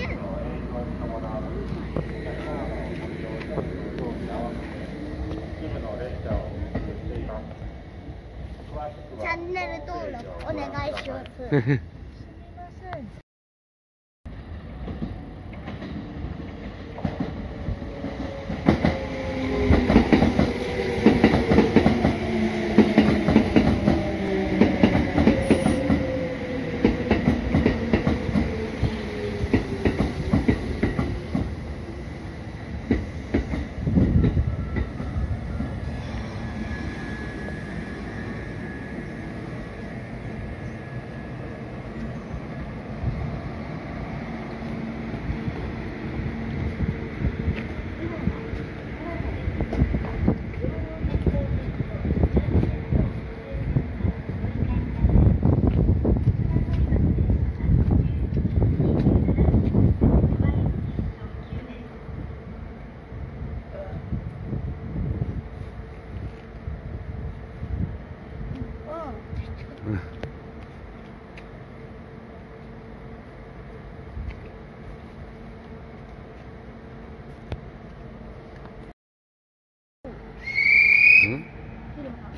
チャンネル登録お願いします。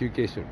休憩しよう。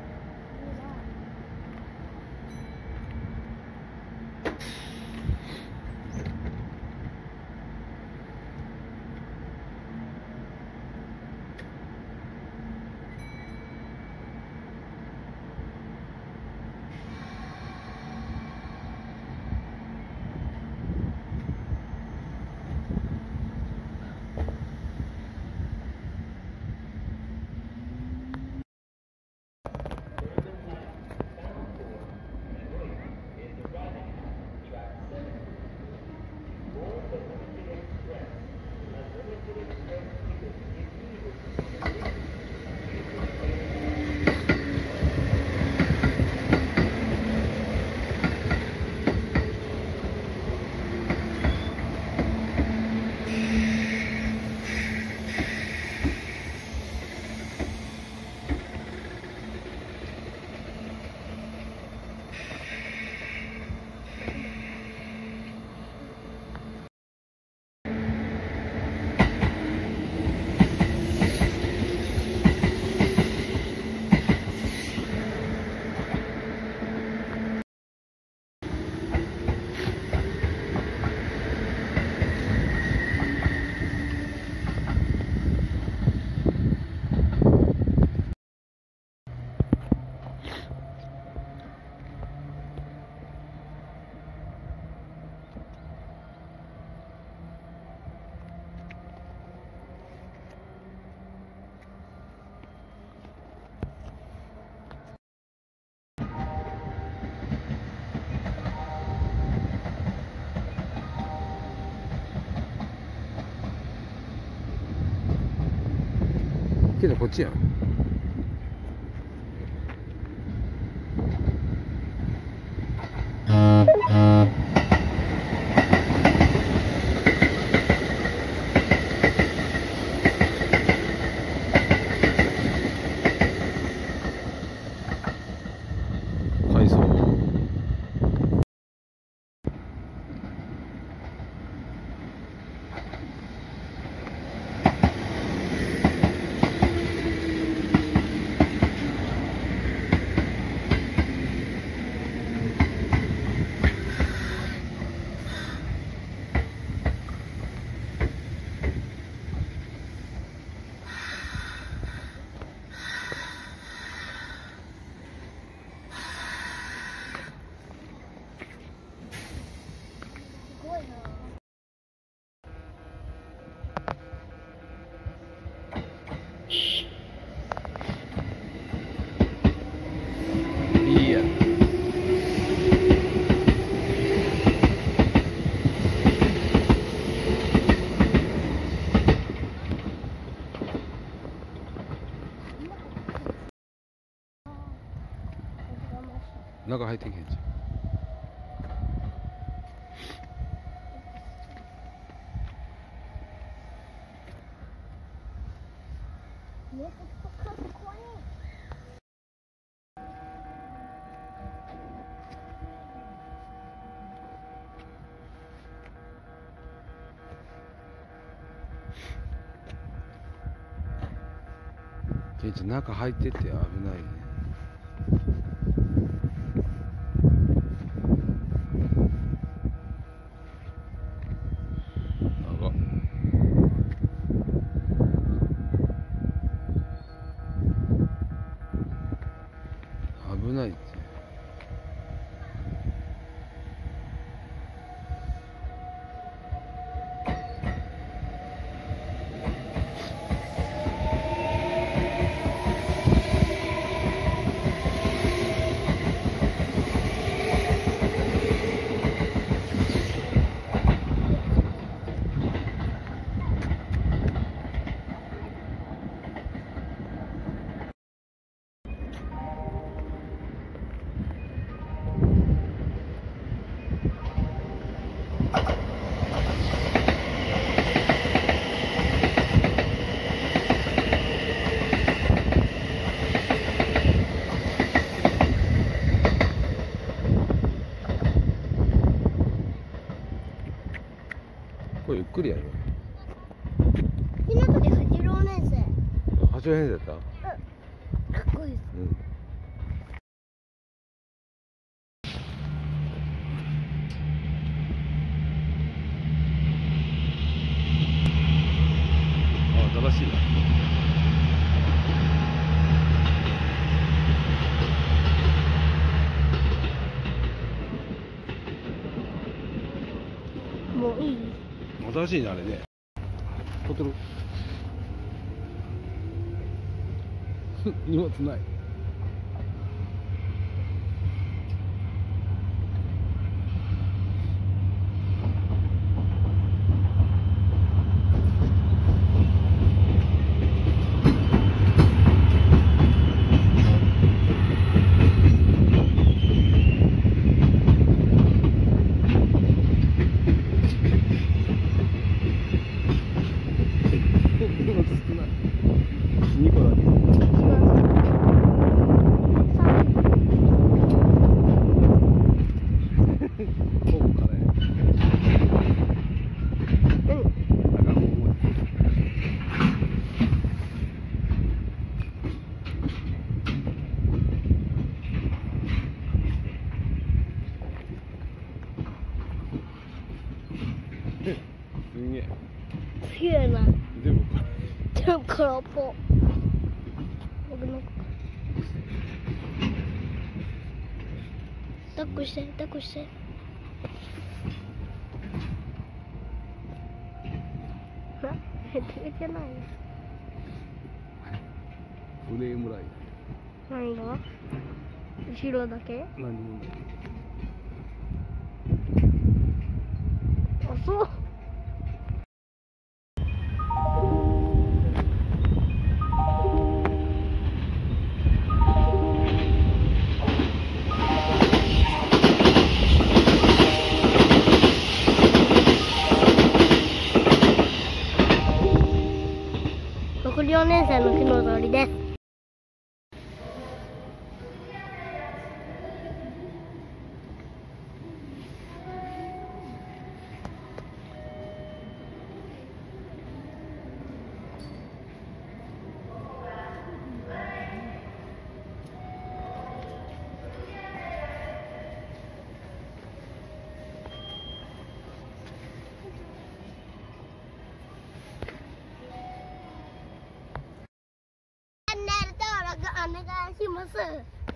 けどこっちやん。海藻。中入ってけんじゃん。じゃあ中入ってって危ないね。長っ。危ないって。これゆっくりやる。ひなこで86年生。86年生だった。かっこいいです。うん。新しいな。もういい。新しいねあれね。取ってる。荷物ない。黒ポ。抱っこして、抱っこして。な、出てない。フレームライト。何が？後ろだけ？何もない。あ、そう。4年生の木の通りです。お願いします。